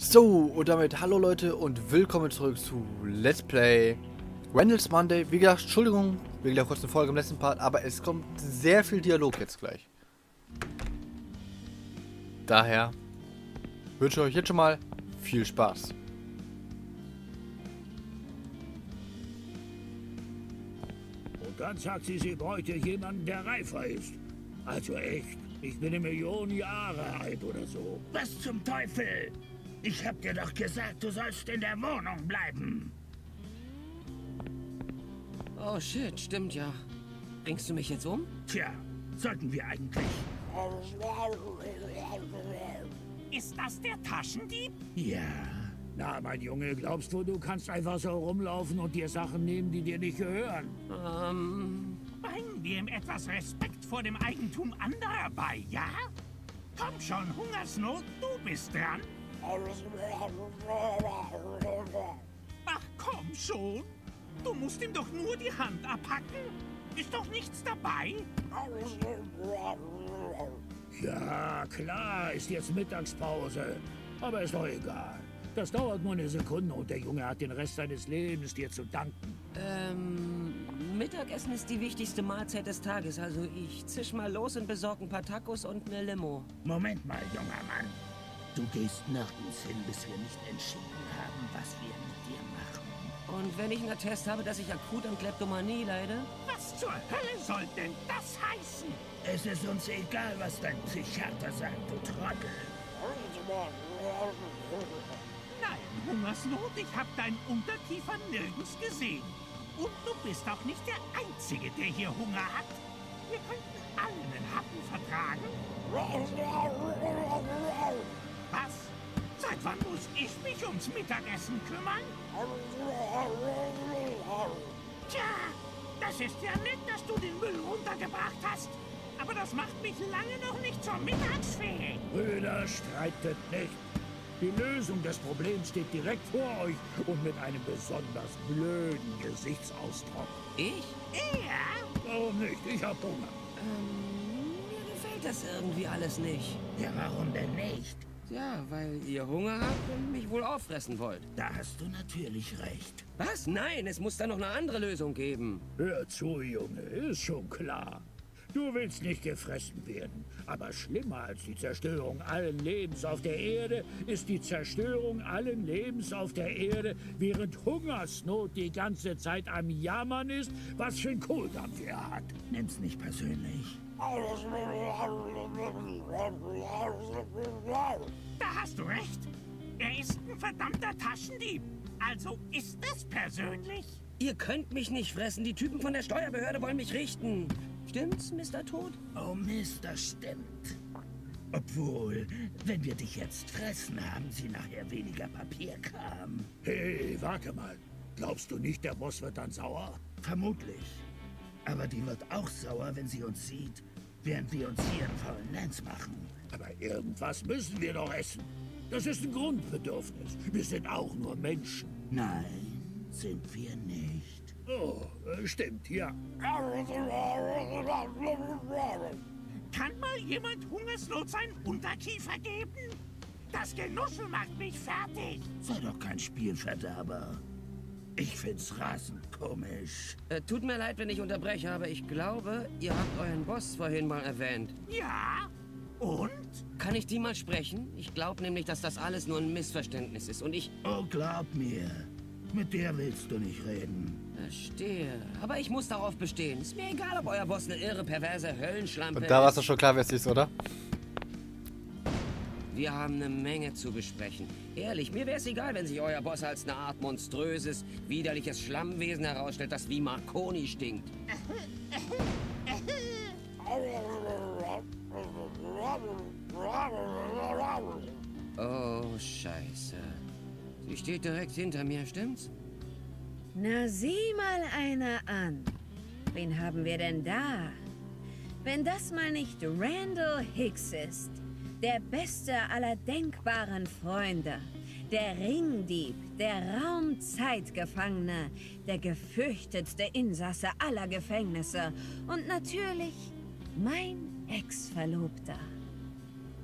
So, und damit hallo Leute und willkommen zurück zu Let's Play Randal's Monday. Wie gesagt, Entschuldigung, wegen der kurzen Folge im letzten Part, aber es kommt sehr viel Dialog jetzt gleich. Daher wünsche ich euch jetzt schon mal viel Spaß. Und dann sagt sie, sie bräuchte jemanden, der reifer ist. Also echt, ich bin eine Million Jahre alt oder so. Was zum Teufel? Ich hab dir doch gesagt, du sollst in der Wohnung bleiben. Oh shit, stimmt ja. Bringst du mich jetzt um? Tja, sollten wir eigentlich. Ist das der Taschendieb? Ja. Na, mein Junge, glaubst du, du kannst einfach so rumlaufen und dir Sachen nehmen, die dir nicht gehören? Bringen wir ihm etwas Respekt vor dem Eigentum anderer bei, ja? Komm schon, Hungersnot, du bist dran. Ach komm schon, du musst ihm doch nur die Hand abhacken. Ist doch nichts dabei. Ja klar, ist jetzt Mittagspause, aber ist doch egal. Das dauert nur eine Sekunde und der Junge hat den Rest seines Lebens dir zu danken. Mittagessen ist die wichtigste Mahlzeit des Tages, also ich zisch mal los und besorge ein paar Tacos und eine Limo. Moment mal, junger Mann. Du gehst nirgends hin, bis wir nicht entschieden haben, was wir mit dir machen. Und wenn ich einen Attest habe, dass ich akut an Kleptomanie leide? Was zur Hölle soll denn das heißen? Es ist uns egal, was dein Psychiater sagt, du Trottel. Nein, Hungersnot, ich hab deinen Unterkiefer nirgends gesehen. Und du bist auch nicht der Einzige, der hier Hunger hat. Wir könnten allen einen Happen vertragen. Was? Seit wann muss ich mich ums Mittagessen kümmern? Tja, das ist ja nett, dass du den Müll runtergebracht hast. Aber das macht mich lange noch nicht zur Mittagsfee. Brüder, streitet nicht. Die Lösung des Problems steht direkt vor euch und mit einem besonders blöden Gesichtsausdruck. Ich? Ja. Warum nicht? Ich hab Hunger. Mir gefällt das irgendwie alles nicht. Ja, warum denn nicht? Ja, weil ihr Hunger habt und mich wohl auffressen wollt. Da hast du natürlich recht. Was? Nein, es muss da noch eine andere Lösung geben. Hör zu, Junge, ist schon klar. Du willst nicht gefressen werden. Aber schlimmer als die Zerstörung allen Lebens auf der Erde ist die Zerstörung allen Lebens auf der Erde, während Hungersnot die ganze Zeit am Jammern ist, was für ein Kohldampf er hat. Nimm's nicht persönlich. Da hast du recht. Er ist ein verdammter Taschendieb. Also ist das persönlich? Ihr könnt mich nicht fressen. Die Typen von der Steuerbehörde wollen mich richten. Stimmt's, Mr. Tod? Oh, Mister, stimmt. Obwohl, wenn wir dich jetzt fressen, haben sie nachher weniger Papierkram. Hey, warte mal. Glaubst du nicht, der Boss wird dann sauer? Vermutlich. Aber die wird auch sauer, wenn sie uns sieht, während wir uns hier einen faulen Lenz machen. Aber irgendwas müssen wir doch essen. Das ist ein Grundbedürfnis. Wir sind auch nur Menschen. Nein, sind wir nicht. Oh, stimmt, ja. Kann mal jemand Hungersnot seinen Unterkiefer geben? Das Genuschel macht mich fertig. Sei doch kein Spielverderber. Ich find's rasend komisch. Tut mir leid, wenn ich unterbreche, aber ich glaube, ihr habt euren Boss vorhin mal erwähnt. Ja? Und? Kann ich die mal sprechen? Ich glaube nämlich, dass das alles nur ein Missverständnis ist und ich... Oh, glaub mir. Mit der willst du nicht reden. Verstehe. Aber ich muss darauf bestehen. Ist mir egal, ob euer Boss eine irre, perverse Höllenschlampe ist. Da war's doch schon klar, wer es ist, oder? Wir haben eine Menge zu besprechen. Ehrlich, mir wäre es egal, wenn sich euer Boss als eine Art monströses, widerliches Schlammwesen herausstellt, das wie Marconi stinkt. Oh, Scheiße. Sie steht direkt hinter mir, stimmt's? Na, sieh mal einer an. Wen haben wir denn da? Wenn das mal nicht Randall Hicks ist. Der beste aller denkbaren Freunde, der Ringdieb, der Raumzeitgefangene, der gefürchtetste Insasse aller Gefängnisse und natürlich mein Ex-Verlobter.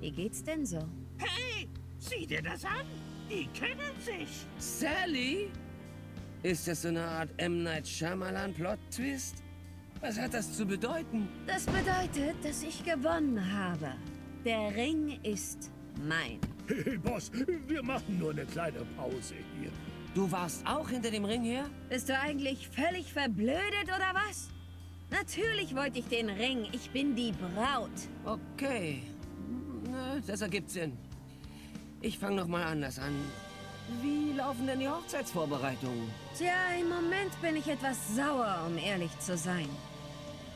Wie geht's denn so? Hey, sieh dir das an! Die kennen sich. Sally? Ist das so eine Art M. Night Shyamalan-Plot-Twist? Was hat das zu bedeuten? Das bedeutet, dass ich gewonnen habe. Der Ring ist mein. Hey, Boss, wir machen nur eine kleine Pause hier. Du warst auch hinter dem Ring her? Bist du eigentlich völlig verblödet oder was? Natürlich wollte ich den Ring. Ich bin die Braut. Okay. Das ergibt Sinn. Ich fange noch mal anders an. Wie laufen denn die Hochzeitsvorbereitungen? Tja, im Moment bin ich etwas sauer, um ehrlich zu sein.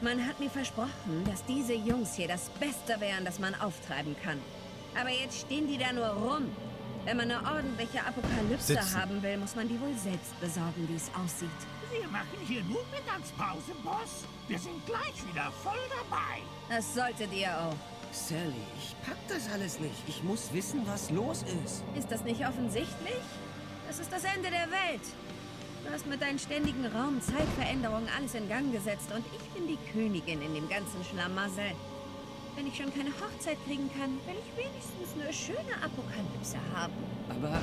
Man hat mir versprochen, dass diese Jungs hier das Beste wären, das man auftreiben kann. Aber jetzt stehen die da nur rum. Wenn man eine ordentliche Apokalypse haben will, muss man die wohl selbst besorgen, wie es aussieht. Wir machen hier nur Mittagspause, Boss. Wir sind gleich wieder voll dabei. Das solltet ihr auch. Sally, ich pack das alles nicht. Ich muss wissen, was los ist. Ist das nicht offensichtlich? Das ist das Ende der Welt. Du hast mit deinen ständigen Raum-Zeitveränderungen alles in Gang gesetzt und ich bin die Königin in dem ganzen Schlamassel. Wenn ich schon keine Hochzeit kriegen kann, will ich wenigstens eine schöne Apokalypse haben. Aber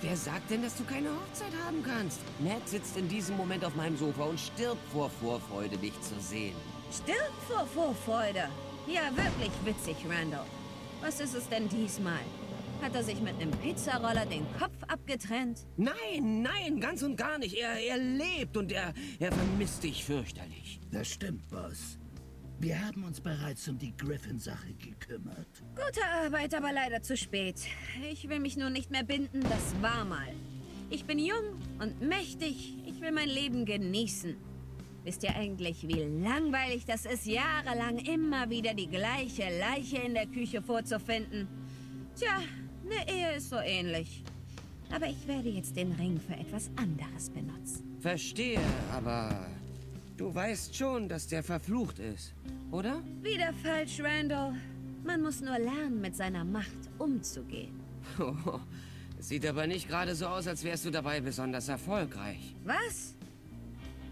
wer sagt denn, dass du keine Hochzeit haben kannst? Matt sitzt in diesem Moment auf meinem Sofa und stirbt vor Vorfreude, dich zu sehen. Stirbt vor Vorfreude? Ja, wirklich witzig, Randall. Was ist es denn diesmal? Hat er sich mit einem Pizzaroller den Kopf abgetrennt? Nein, nein, ganz und gar nicht. Er lebt und er vermisst dich fürchterlich. Das stimmt, Boss. Wir haben uns bereits um die Griffin-Sache gekümmert. Gute Arbeit, aber leider zu spät. Ich will mich nur nicht mehr binden, das war mal. Ich bin jung und mächtig. Ich will mein Leben genießen. Wisst ihr eigentlich, wie langweilig das ist, jahrelang immer wieder die gleiche Leiche in der Küche vorzufinden? Tja, eine Ehe ist so ähnlich. Aber ich werde jetzt den Ring für etwas anderes benutzen. Verstehe, aber... Du weißt schon, dass der verflucht ist, oder? Wieder falsch, Randall. Man muss nur lernen, mit seiner Macht umzugehen. Oh, sieht aber nicht gerade so aus, als wärst du dabei besonders erfolgreich. Was?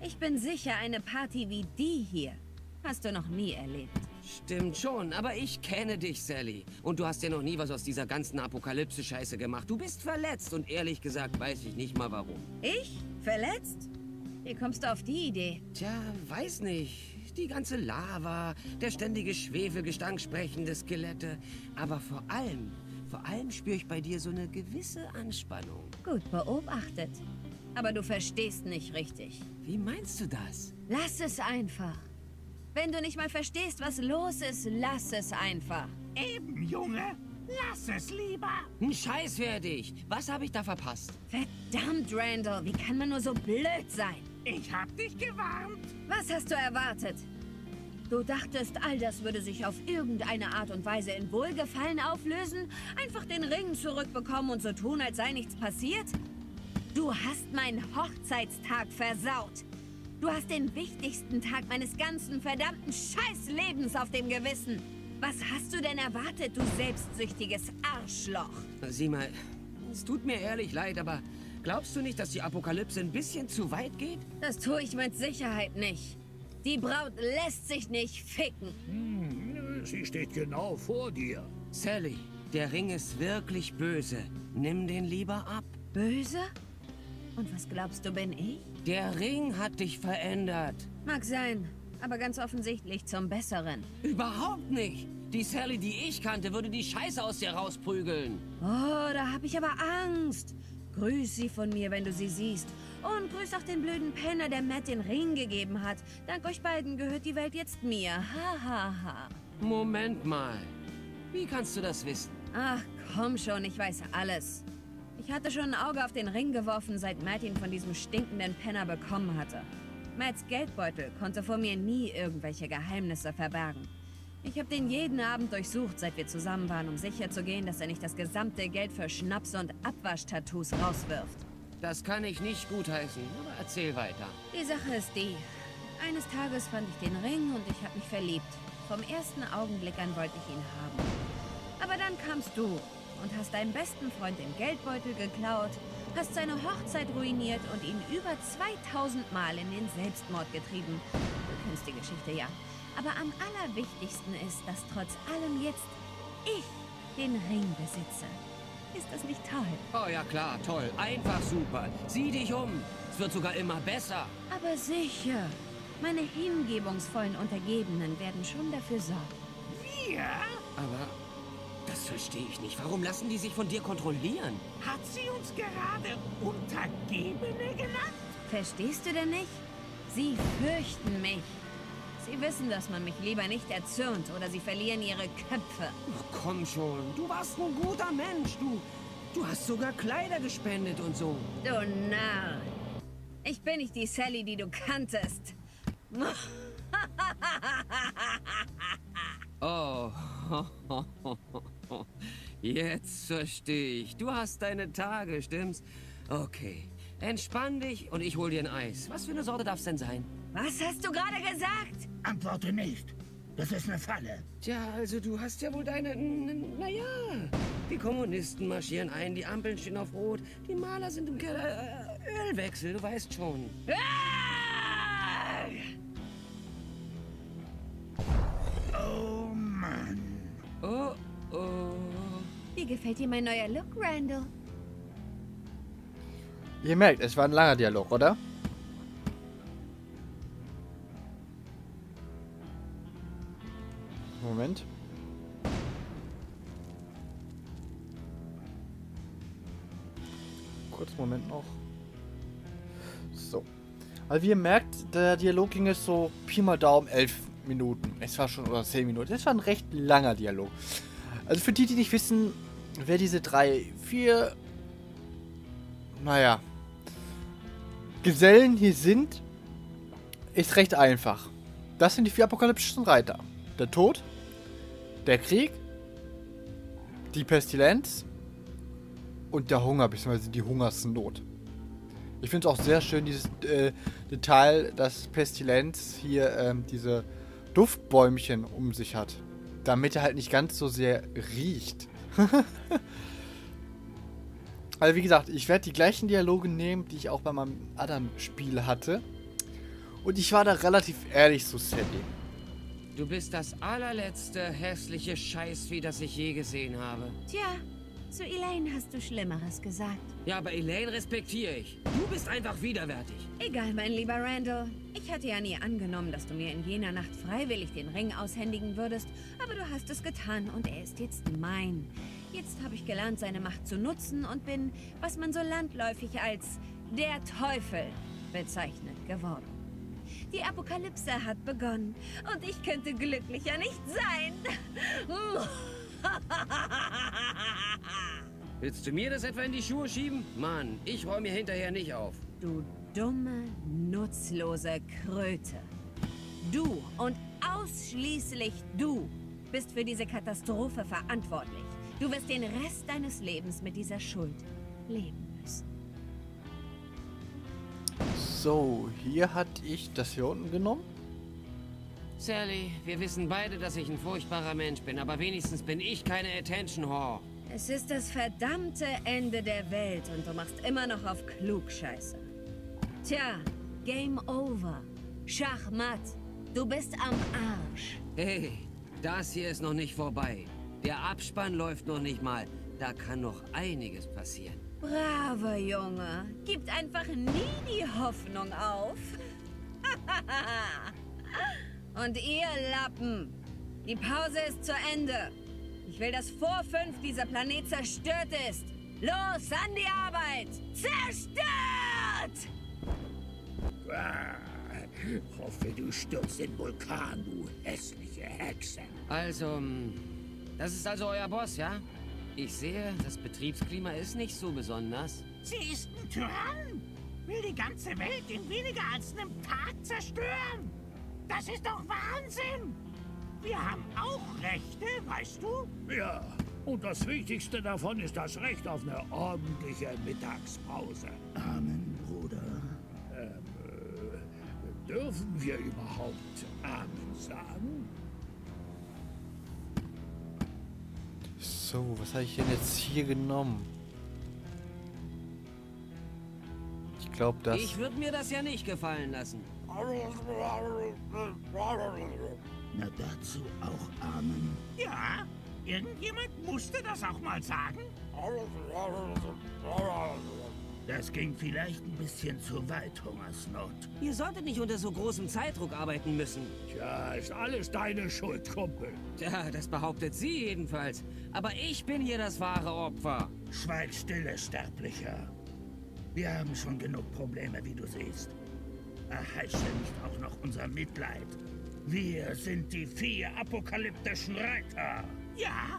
Ich bin sicher, eine Party wie die hier hast du noch nie erlebt. Stimmt schon, aber ich kenne dich, Sally. Und du hast ja noch nie was aus dieser ganzen Apokalypse-Scheiße gemacht. Du bist verletzt und ehrlich gesagt weiß ich nicht mal warum. Ich? Verletzt? Wie kommst du auf die Idee? Tja, weiß nicht. Die ganze Lava, der ständige Schwefelgestank, sprechende Skelette. Aber vor allem spüre ich bei dir so eine gewisse Anspannung. Gut beobachtet. Aber du verstehst nicht richtig. Wie meinst du das? Lass es einfach. Wenn du nicht mal verstehst, was los ist, lass es einfach. Eben, Junge. Lass es lieber! Ein Scheiß für dich! Was habe ich da verpasst? Verdammt, Randall, wie kann man nur so blöd sein? Ich hab dich gewarnt! Was hast du erwartet? Du dachtest, all das würde sich auf irgendeine Art und Weise in Wohlgefallen auflösen? Einfach den Ring zurückbekommen und so tun, als sei nichts passiert? Du hast meinen Hochzeitstag versaut! Du hast den wichtigsten Tag meines ganzen verdammten Scheißlebens auf dem Gewissen! Was hast du denn erwartet, du selbstsüchtiges Arschloch? Sieh mal, es tut mir ehrlich leid, aber glaubst du nicht, dass die Apokalypse ein bisschen zu weit geht? Das tue ich mit Sicherheit nicht. Die Braut lässt sich nicht ficken. Sie steht genau vor dir. Sally, der Ring ist wirklich böse. Nimm den lieber ab. Böse? Und was glaubst du, bin ich? Der Ring hat dich verändert. Mag sein. Aber ganz offensichtlich zum Besseren. Überhaupt nicht! Die Sally, die ich kannte, würde die Scheiße aus dir rausprügeln. Oh, da hab ich aber Angst. Grüß sie von mir, wenn du sie siehst. Und grüß auch den blöden Penner, der Matt den Ring gegeben hat. Dank euch beiden gehört die Welt jetzt mir. Ha, ha, ha. Moment mal. Wie kannst du das wissen? Ach, komm schon, ich weiß alles. Ich hatte schon ein Auge auf den Ring geworfen, seit Matt ihn von diesem stinkenden Penner bekommen hatte. Matts Geldbeutel konnte vor mir nie irgendwelche Geheimnisse verbergen. Ich habe den jeden Abend durchsucht, seit wir zusammen waren, um sicherzugehen, dass er nicht das gesamte Geld für Schnaps und Abwaschtattoos rauswirft. Das kann ich nicht gutheißen, aber erzähl weiter. Die Sache ist die. Eines Tages fand ich den Ring und ich habe mich verliebt. Vom ersten Augenblick an wollte ich ihn haben. Aber dann kamst du und hast deinem besten Freund den Geldbeutel geklaut, hast seine Hochzeit ruiniert und ihn über 2000 Mal in den Selbstmord getrieben. Du kennst die Geschichte, ja. Aber am allerwichtigsten ist, dass trotz allem jetzt ich den Ring besitze. Ist das nicht toll? Oh ja, klar, toll. Einfach super. Sieh dich um. Es wird sogar immer besser. Aber sicher. Meine hingebungsvollen Untergebenen werden schon dafür sorgen. Wir? Aber das verstehe ich nicht. Warum lassen die sich von dir kontrollieren? Hat sie uns gerade Untergebene genannt? Verstehst du denn nicht? Sie fürchten mich. Sie wissen, dass man mich lieber nicht erzürnt oder sie verlieren ihre Köpfe. Ach, komm schon, du warst ein guter Mensch. Du hast sogar Kleider gespendet und so. Du Narr. Ich bin nicht die Sally, die du kanntest. Oh, jetzt verstehe ich. Du hast deine Tage, stimmt's? Okay, entspann dich und ich hol dir ein Eis. Was für eine Sorte darf's denn sein? Was hast du gerade gesagt? Antworte nicht. Das ist eine Falle. Tja, also du hast ja wohl deine... Naja, die Kommunisten marschieren ein, die Ampeln stehen auf Rot, die Maler sind im Keller... Ölwechsel, du weißt schon. Oh Mann. Oh, oh. Wie gefällt dir mein neuer Look, Randall? Ihr merkt, es war ein langer Dialog, oder? Moment. Kurz Moment noch. So. Also wie ihr merkt, der Dialog ging jetzt so Pi mal Daumen 11 Minuten. Es war schon, oder 10 Minuten. Es war ein recht langer Dialog. Also für die, die nicht wissen, wer diese vier Gesellen hier sind, ist recht einfach. Das sind die 4 apokalyptischen Reiter. Der Tod, der Krieg, die Pestilenz und der Hunger, beziehungsweise die Hungersnot. Ich finde es auch sehr schön, dieses Detail, dass Pestilenz hier diese Duftbäumchen um sich hat, damit er halt nicht ganz so sehr riecht. Also wie gesagt, ich werde die gleichen Dialoge nehmen, die ich auch bei meinem anderen Spiel hatte. Und ich war da relativ ehrlich zu Sally. Du bist das allerletzte hässliche Scheißvieh, das ich je gesehen habe. Tja, zu Elaine hast du Schlimmeres gesagt. Ja, aber Elaine respektiere ich. Du bist einfach widerwärtig. Egal, mein lieber Randall. Ich hatte ja nie angenommen, dass du mir in jener Nacht freiwillig den Ring aushändigen würdest. Aber du hast es getan und er ist jetzt mein. Jetzt habe ich gelernt, seine Macht zu nutzen und bin, was man so landläufig als der Teufel bezeichnet geworden. Die Apokalypse hat begonnen und ich könnte glücklicher nicht sein. Willst du mir das etwa in die Schuhe schieben? Mann, ich räume mir hinterher nicht auf. Du dumme, nutzlose Kröte. Du und ausschließlich du bist für diese Katastrophe verantwortlich. Du wirst den Rest deines Lebens mit dieser Schuld leben müssen. So, hier hatte ich das hier unten genommen. Sally, wir wissen beide, dass ich ein furchtbarer Mensch bin, aber wenigstens bin ich keine Attention Whore. Es ist das verdammte Ende der Welt und du machst immer noch auf Klugscheiße. Tja, Game Over. Schachmatt, du bist am Arsch. Hey, das hier ist noch nicht vorbei. Der Abspann läuft noch nicht mal. Da kann noch einiges passieren. Braver Junge, gibt einfach nie die Hoffnung auf. Und ihr Lappen, die Pause ist zu Ende. Ich will, dass vor 5 dieser Planet zerstört ist. Los, an die Arbeit! Zerstört! Ah, hoffe, du stürzt in den Vulkan, du hässliche Hexe. Also, das ist also euer Boss, ja? Ich sehe, das Betriebsklima ist nicht so besonders. Sie ist ein Tyrann! Will die ganze Welt in weniger als einem Tag zerstören! Das ist doch Wahnsinn! Wir haben auch Rechte, weißt du? Ja, und das Wichtigste davon ist das Recht auf eine ordentliche Mittagspause. Amen, Bruder. Dürfen wir überhaupt Amen sagen? So, was habe ich denn jetzt hier genommen? Ich glaube, das... Ich würde mir das ja nicht gefallen lassen. Na, dazu auch Amen. Ja, Irgendjemand musste das auch mal sagen? Das ging vielleicht ein bisschen zu weit, Hungersnot. Ihr solltet nicht unter so großem Zeitdruck arbeiten müssen. Tja, ist alles deine Schuld, Kumpel. Tja, das behauptet sie jedenfalls. Aber ich bin hier das wahre Opfer. Schweig stille, Sterblicher. Wir haben schon genug Probleme, wie du siehst. Erheische nicht auch noch unser Mitleid. Wir sind die 4 apokalyptischen Reiter. Ja,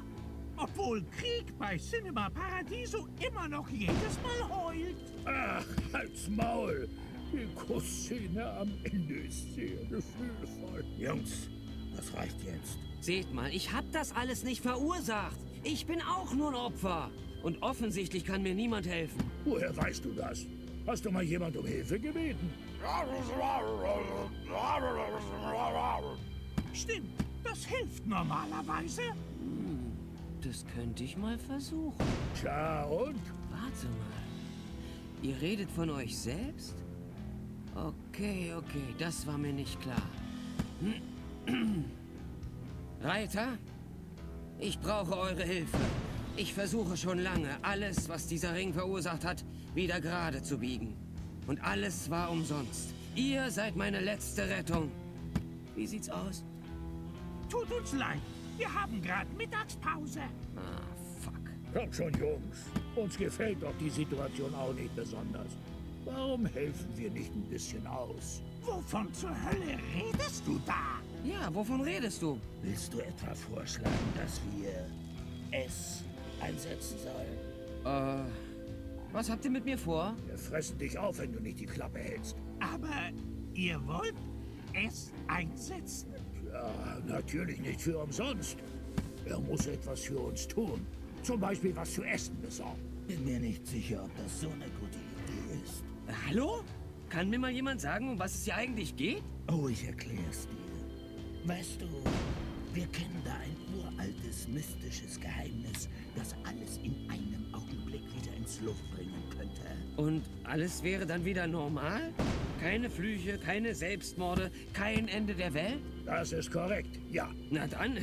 obwohl Krieg bei Cinema Paradiso immer noch jedes Mal heult. Ach, halt's Maul. Die Kussszene am Ende ist sehr gefühlvoll. Jungs, das reicht jetzt. Seht mal, ich hab das alles nicht verursacht. Ich bin auch nur ein Opfer. Und offensichtlich kann mir niemand helfen. Woher weißt du das? Hast du mal jemand um Hilfe gebeten? Stimmt, das hilft normalerweise. Das könnte ich mal versuchen. Tja, und? Warte mal. Ihr redet von euch selbst? Okay, das war mir nicht klar. Reiter, ich brauche eure Hilfe. Ich versuche schon lange, alles, was dieser Ring verursacht hat, wieder gerade zu biegen. Und alles war umsonst. Ihr seid meine letzte Rettung. Wie sieht's aus? Tut uns leid. Wir haben gerade Mittagspause. Ah, fuck. Komm schon, Jungs. Uns gefällt doch die Situation auch nicht besonders. Warum helfen wir nicht ein bisschen aus? Wovon zur Hölle redest du da? Ja, wovon redest du? Willst du etwa vorschlagen, dass wir es einsetzen sollen? Was habt ihr mit mir vor? Wir fressen dich auf, wenn du nicht die Klappe hältst. Aber ihr wollt es einsetzen? Ja, natürlich nicht für umsonst. Er muss etwas für uns tun. Zum Beispiel was zu essen besorgen. Bin mir nicht sicher, ob das so eine gute Idee ist. Hallo? Kann mir mal jemand sagen, um was es hier eigentlich geht? Oh, ich erklär's dir. Weißt du, wir kennen da ein uraltes, mystisches Geheimnis, das alles in einem Augenblick wieder ins Luft bringen könnte. Und alles wäre dann wieder normal? Keine Flüche, keine Selbstmorde, kein Ende der Welt? Das ist korrekt, ja. Na dann,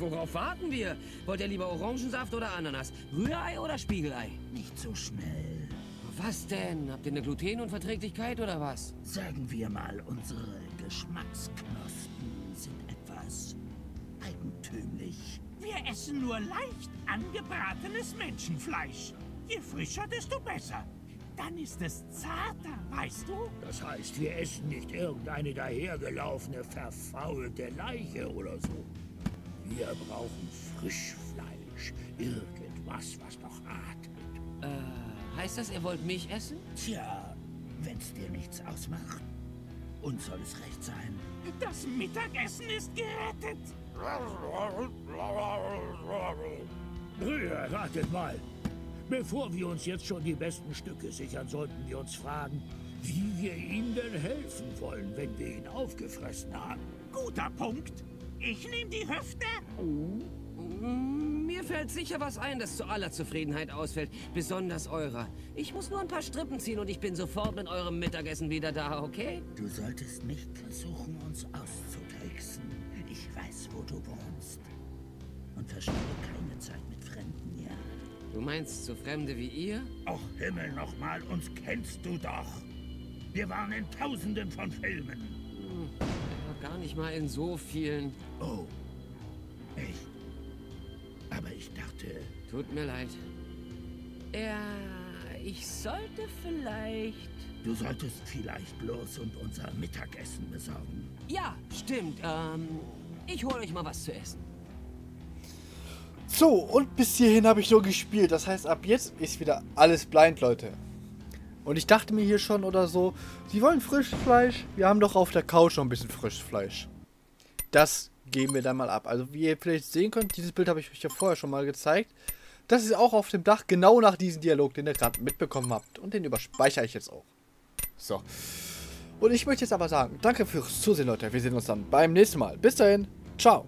worauf warten wir? Wollt ihr lieber Orangensaft oder Ananas? Rührei oder Spiegelei? Nicht so schnell. Was denn? Habt ihr eine Glutenunverträglichkeit oder was? Sagen wir mal, unsere Geschmacksknospen sind etwas eigentümlich. Wir essen nur leicht angebratenes Menschenfleisch. Je frischer, desto besser. Dann ist es zarter, weißt du? Das heißt, wir essen nicht irgendeine dahergelaufene, verfaulte Leiche oder so. Wir brauchen Frischfleisch. Irgendwas, was noch atmet. Heißt das, ihr wollt mich essen? Tja, wenn's dir nichts ausmacht. Uns soll es recht sein. Das Mittagessen ist gerettet. Brüder, ratet mal. Bevor wir uns jetzt schon die besten Stücke sichern, sollten wir uns fragen, wie wir ihm denn helfen wollen, wenn wir ihn aufgefressen haben. Guter Punkt. Ich nehme die Hüfte. Mir fällt sicher was ein, das zu aller Zufriedenheit ausfällt. Besonders eurer. Ich muss nur ein paar Strippen ziehen und ich bin sofort mit eurem Mittagessen wieder da, okay? Du solltest nicht versuchen, uns auszutricksen. Ich weiß, wo du wohnst. Und verschwende keine Zeit mit Fremden, ja. Du meinst so Fremde wie ihr? Och Himmel nochmal, uns kennst du doch. Wir waren in Tausenden von Filmen. Ja, gar nicht mal in so vielen. Oh, echt? Aber ich dachte... Tut mir leid. Ja, ich sollte vielleicht... Du solltest vielleicht los und unser Mittagessen besorgen. Ja, stimmt. Ich hole euch mal was zu essen. So, und bis hierhin habe ich nur gespielt. Das heißt, ab jetzt ist wieder alles blind, Leute. Und ich dachte mir hier schon oder so, sie wollen Frischfleisch. Wir haben doch auf der Couch noch ein bisschen Frischfleisch. Das geben wir dann mal ab. Also wie ihr vielleicht sehen könnt, dieses Bild habe ich euch ja vorher schon mal gezeigt. Das ist auch auf dem Dach, genau nach diesem Dialog, den ihr gerade mitbekommen habt. Und den überspeichere ich jetzt auch. So. Und ich möchte jetzt aber sagen, danke fürs Zusehen, Leute. Wir sehen uns dann beim nächsten Mal. Bis dahin. Ciao.